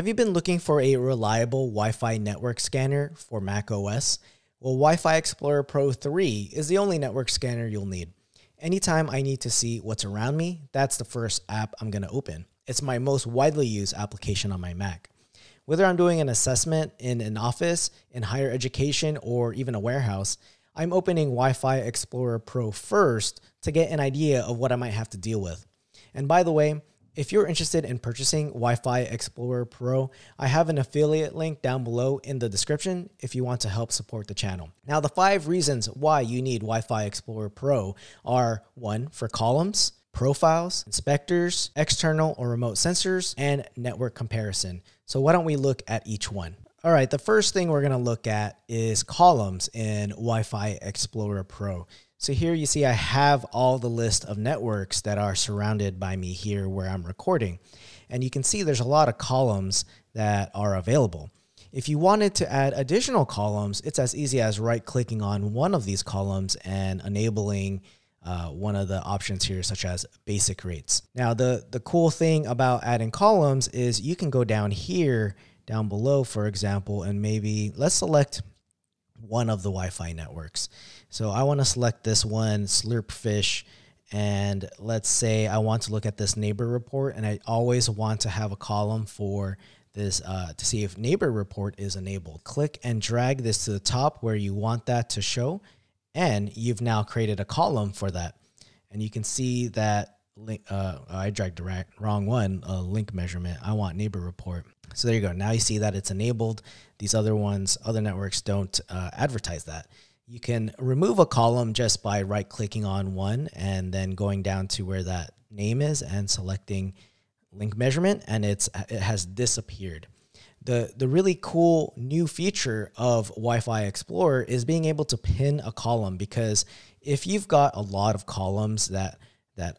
Have you been looking for a reliable Wi-Fi network scanner for Mac OS? Well, Wi-Fi Explorer Pro 3 is the only network scanner you'll need. Anytime I need to see what's around me, that's the first app I'm going to open. It's my most widely used application on my Mac. Whether I'm doing an assessment in an office, in higher education, or even a warehouse, I'm opening Wi-Fi Explorer Pro first to get an idea of what I might have to deal with. And by the way, if you're interested in purchasing Wi-Fi Explorer Pro, I have an affiliate link down below in the description if you want to help support the channel. Now, the 5 reasons why you need Wi-Fi Explorer Pro are 1, for columns, profiles, inspectors, external or remote sensors, and network comparison. So why don't we look at each one? All right, the first thing we're gonna look at is columns in Wi-Fi Explorer Pro. So here you see I have all the list of networks that are surrounded by me here where I'm recording. And you can see there's a lot of columns that are available. If you wanted to add additional columns, it's as easy as right-clicking on one of these columns and enabling one of the options here, such as basic rates. Now, the cool thing about adding columns is you can go down here, down below, for example, and maybe let's select one of the Wi-Fi networks. So I want to select this one, Slurpfish, and let's say I want to look at this neighbor report, and I always want to have a column for this to see if neighbor report is enabled. Click and drag this to the top where you want that to show, and you've now created a column for that. And you can see that I dragged the wrong one, link measurement. I want neighbor report. So there you go. Now you see that it's enabled. These other ones, other networks don't advertise that. You can remove a column just by right-clicking on one and then going down to where that name is and selecting link measurement, and it has disappeared. The really cool new feature of Wi-Fi Explorer is being able to pin a column, because if you've got a lot of columns that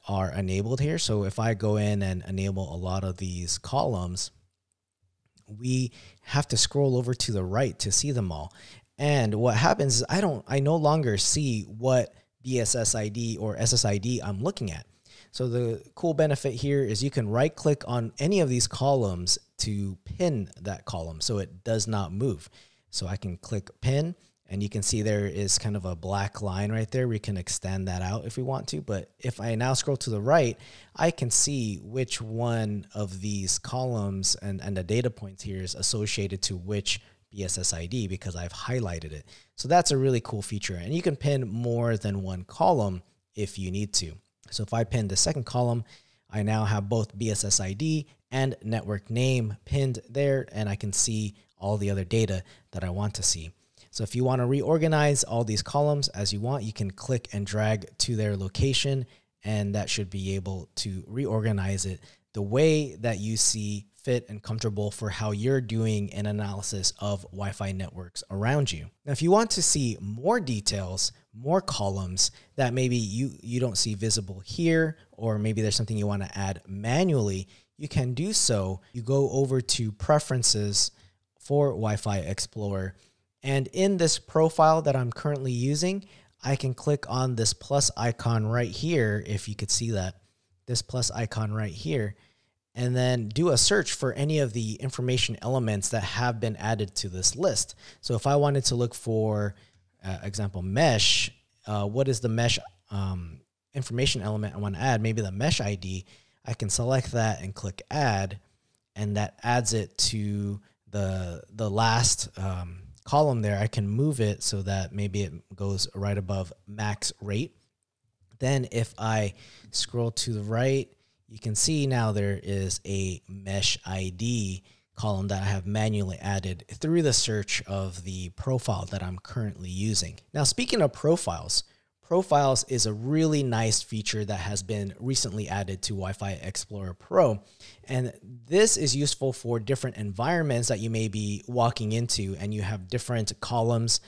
are enabled here, so if I go in and enable a lot of these columns, we have to scroll over to the right to see them all. And what happens is I no longer see what BSSID or SSID I'm looking at. So the cool benefit here is you can right click on any of these columns to pin that column so it does not move. So I can click pin, and you can see there is kind of a black line right there. We can extend that out if we want to, but if I now scroll to the right, I can see which one of these columns and the data points here is associated to which BSSID, because I've highlighted it. So that's a really cool feature, and you can pin more than one column if you need to. So if I pin the second column, I now have both BSSID and network name pinned there, and I can see all the other data that I want to see. So if you want to reorganize all these columns as you want, you can click and drag to their location, and that should be able to reorganize it the way that you see fit and comfortable for how you're doing an analysis of Wi-Fi networks around you. Now, if you want to see more details, more columns that maybe you don't see visible here, or maybe there's something you want to add manually, you can do so. You go over to Preferences for Wi-Fi Explorer, and in this profile that I'm currently using, I can click on this plus icon right here, if you could see that, this plus icon right here, and then do a search for any of the information elements that have been added to this list. So if I wanted to look for, example, mesh, what is the mesh information element I want to add? Maybe the mesh ID. I can select that and click add, and that adds it to the last column there. I can move it so that maybe it goes right above max rate. Then if I scroll to the right, you can see now there is a mesh ID column that I have manually added through the search of the profile that I'm currently using. Now, speaking of profiles, profiles is a really nice feature that has been recently added to Wi-Fi Explorer Pro. And this is useful for different environments that you may be walking into, and you have different columns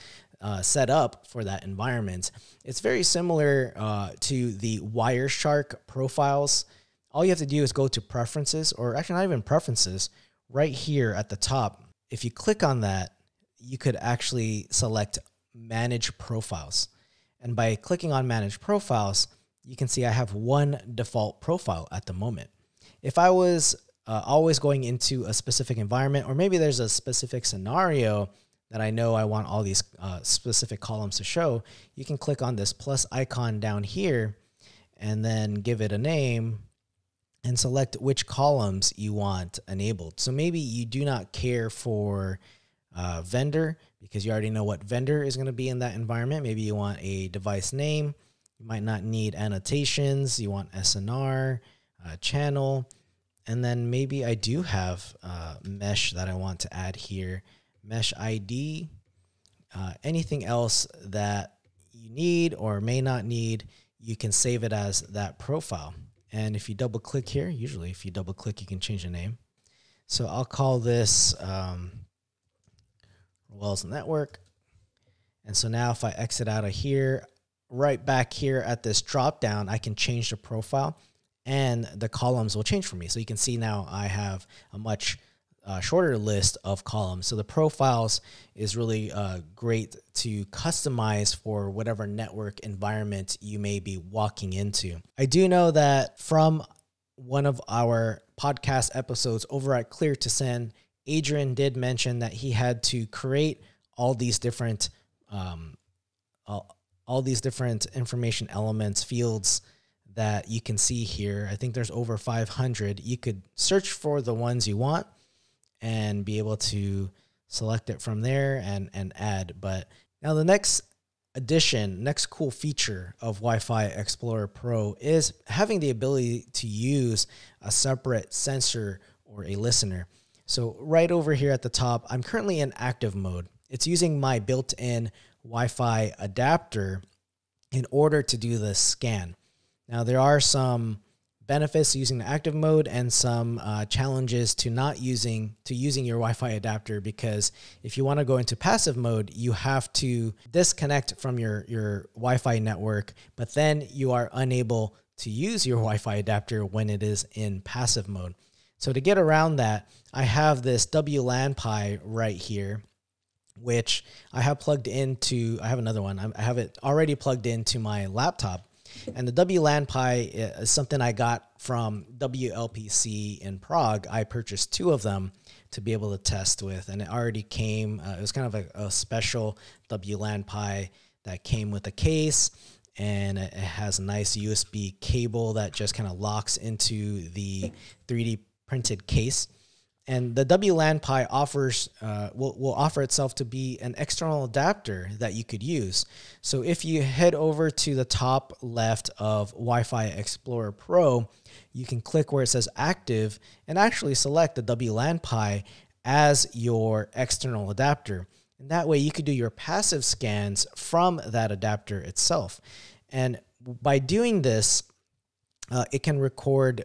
set up for that environment. It's very similar to the Wireshark profiles. All you have to do is go to Preferences, or actually not even Preferences, right here at the top. If you click on that, you could actually select Manage Profiles. And by clicking on Manage Profiles, you can see I have one default profile at the moment. If I was always going into a specific environment, or maybe there's a specific scenario that I know I want all these specific columns to show, you can click on this plus icon down here and then give it a name and select which columns you want enabled. So maybe you do not care for vendor because you already know what vendor is going to be in that environment. Maybe you want a device name. You might not need annotations. You want SNR, channel. And then maybe I do have mesh that I want to add here. Mesh ID, anything else that you need or may not need, you can save it as that profile. And if you double click here, usually if you double click, you can change the name. So I'll call this Wells Network. And so now if I exit out of here, right back here at this drop down, I can change the profile and the columns will change for me. So you can see now I have a much shorter list of columns. So the profiles is really great to customize for whatever network environment you may be walking into. I do know that from one of our podcast episodes over at Clear to Send, Adrian did mention that he had to create all these different information elements, fields that you can see here. I think there's over 500. You could search for the ones you want and be able to select it from there and add. But now the next addition, next cool feature of Wi-Fi Explorer Pro is having the ability to use a separate sensor or a listener. So right over here at the top, I'm currently in active mode. It's using my built-in Wi-Fi adapter in order to do the scan. Now there are some benefits using the active mode and some challenges to using your Wi-Fi adapter, because if you want to go into passive mode, you have to disconnect from your Wi-Fi network, but then you are unable to use your Wi-Fi adapter when it is in passive mode. So to get around that, I have this WLAN Pi right here, which I have plugged into, I have another one, I have it already plugged into my laptop. And the WLAN Pi is something I got from WLPC in Prague. I purchased 2 of them to be able to test with, and it already came. It was kind of a special WLAN Pi that came with a case, and it has a nice USB cable that just kind of locks into the 3D printed case. And the WLAN Pi offers, will offer itself to be an external adapter that you could use. So if you head over to the top left of Wi-Fi Explorer Pro, you can click where it says active and actually select the WLAN Pi as your external adapter. And that way you could do your passive scans from that adapter itself. And by doing this, it can record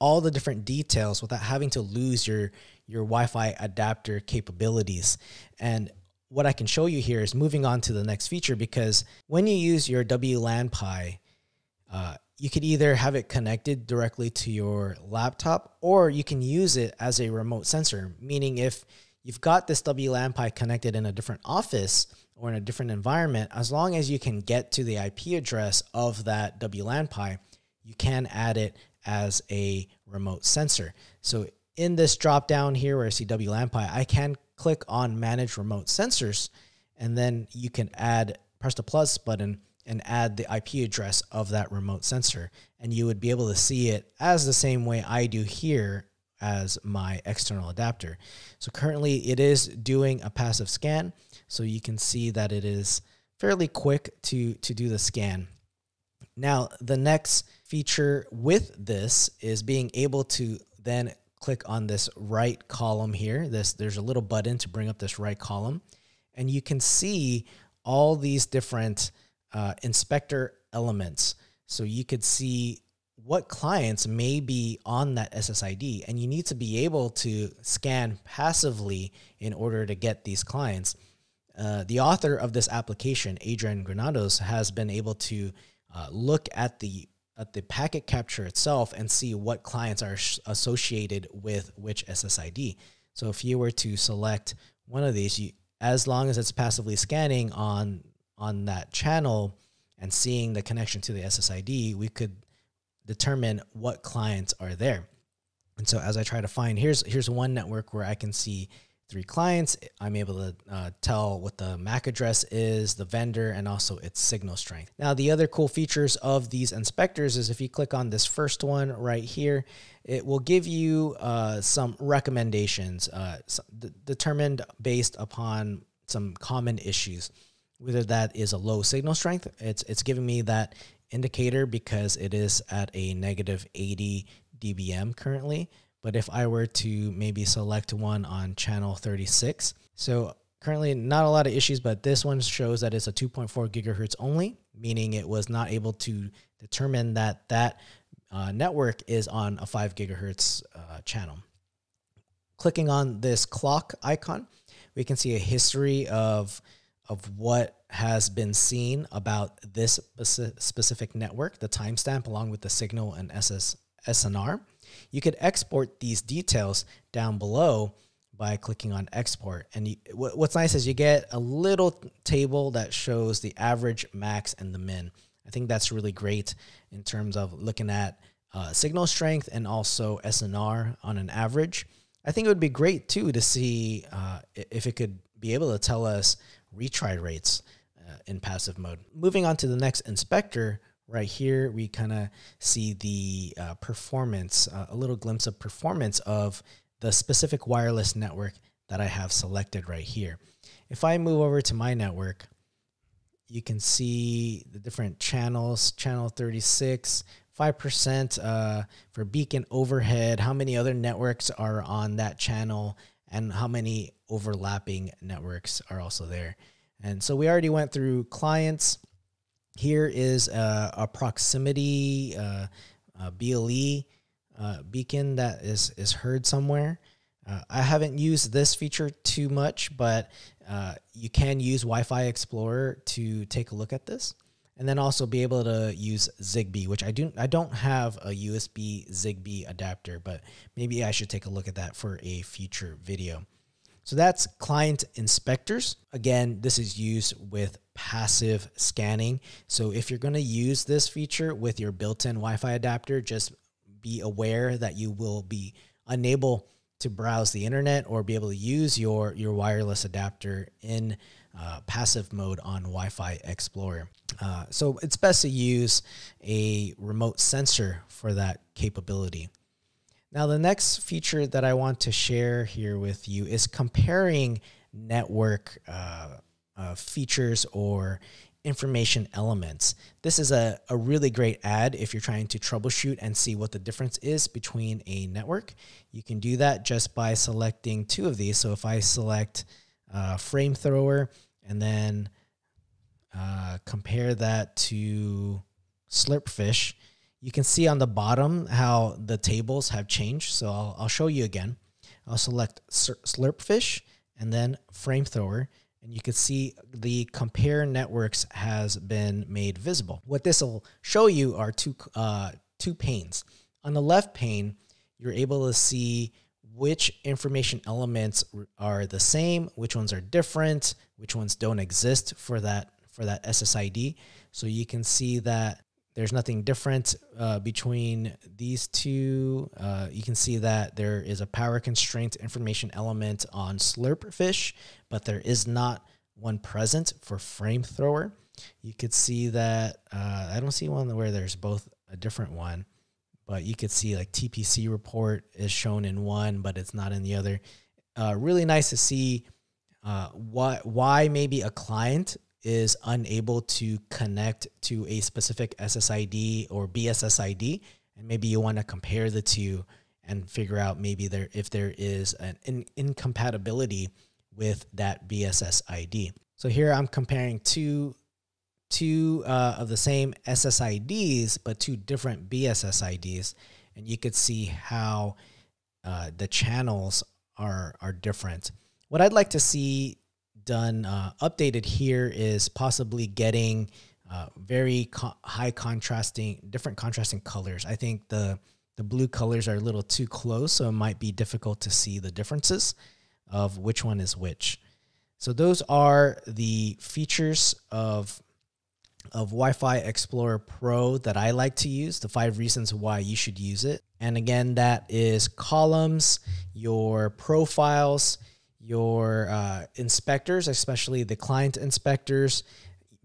all the different details without having to lose your Wi-Fi adapter capabilities. And what I can show you here is moving on to the next feature, because when you use your WLAN Pi, you could either have it connected directly to your laptop, or you can use it as a remote sensor, meaning if you've got this WLAN Pi connected in a different office or in a different environment, as long as you can get to the IP address of that WLAN Pi, you can add it as a remote sensor. So in this drop down here where I see WLAN Pi, I can click on manage remote sensors, and then you can add, press the plus button and add the IP address of that remote sensor. And you would be able to see it as the same way I do here as my external adapter. So currently it is doing a passive scan. So you can see that it is fairly quick to do the scan. Now, the next feature with this is being able to then click on this right column here. There's a little button to bring up this right column, and you can see all these different inspector elements. So you could see what clients may be on that SSID, and you need to be able to scan passively in order to get these clients. The author of this application, Adrian Granados, has been able to look at the packet capture itself and see what clients are associated with which SSID. So if you were to select one of these, as long as it's passively scanning on that channel and seeing the connection to the SSID, we could determine what clients are there. And so as I try to find, here's one network where I can see 3 clients. I'm able to tell what the MAC address is, the vendor, and also its signal strength. Now, the other cool features of these inspectors is if you click on this first one right here, it will give you some recommendations determined based upon some common issues, whether that is a low signal strength. It's giving me that indicator because it is at a -80 dBm currently. But if I were to maybe select one on channel 36, so currently not a lot of issues, but this one shows that it's a 2.4 gigahertz only, meaning it was not able to determine that that network is on a 5 gigahertz channel. Clicking on this clock icon, we can see a history of what has been seen about this specific network, the timestamp along with the signal and SNR. You could export these details down below by clicking on export. And what's nice is you get a little table that shows the average, max, and the min. I think that's really great in terms of looking at signal strength and also SNR on an average. I think it would be great too to see if it could be able to tell us retry rates in passive mode. Moving on to the next inspector, right here, we kind of see the performance, a little glimpse of performance of the specific wireless network that I have selected right here. If I move over to my network, you can see the different channels, channel 36, 5% for beacon overhead, how many other networks are on that channel, and how many overlapping networks are also there. And so we already went through clients. Here is a proximity BLE beacon that is heard somewhere. I haven't used this feature too much, but you can use Wi-Fi Explorer to take a look at this, and then also be able to use Zigbee, which I don't have a USB Zigbee adapter, but maybe I should take a look at that for a future video. So that's client inspectors. Again, this is used with passive scanning. So if you're going to use this feature with your built-in Wi-Fi adapter, just be aware that you will be unable to browse the internet or be able to use your wireless adapter in passive mode on Wi-Fi Explorer. So it's best to use a remote sensor for that capability. Now, the next feature that I want to share here with you is comparing network features or information elements. This is a really great ad if you're trying to troubleshoot and see what the difference is between a network. You can do that just by selecting 2 of these. So if I select Frame Thrower and then compare that to Slurpfish, you can see on the bottom how the tables have changed. So I'll show you again. I'll select Slurpfish and then Frame Thrower, and you can see the compare networks has been made visible. What this will show you are two panes. On the left pane, you're able to see which information elements are the same, which ones are different, which ones don't exist for that SSID. So you can see that there's nothing different between these 2. You can see that there is a power constraint information element on Slurpfish, but there is not one present for Frame Thrower. You could see that I don't see one where there's both a different one, but you could see like TPC report is shown in one, but it's not in the other. Really nice to see why maybe a client is unable to connect to a specific SSID or BSSID, and maybe you want to compare the 2 and figure out maybe if there is an incompatibility with that BSSID. So here I'm comparing two of the same SSIDs, but 2 different BSSIDs, and you could see how the channels are different. What I'd like to see done updated here is possibly getting different contrasting colors. I think the blue colors are a little too close, so it might be difficult to see the differences of which one is which. So those are the features of of Wi-Fi Explorer Pro that I like to use, the 5 reasons why you should use it. And again, that is columns, your profiles, your inspectors, especially the client inspectors,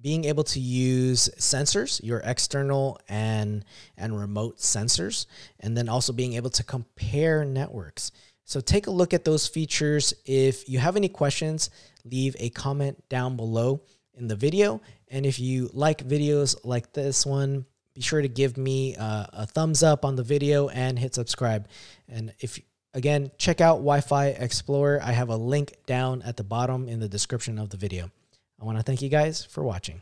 being able to use sensors, your external and remote sensors, and then also being able to compare networks. So take a look at those features. If you have any questions, leave a comment down below in the video. And if you like videos like this one, be sure to give me a thumbs up on the video and hit subscribe. And if again, check out Wi-Fi Explorer. I have a link down at the bottom in the description of the video. I want to thank you guys for watching.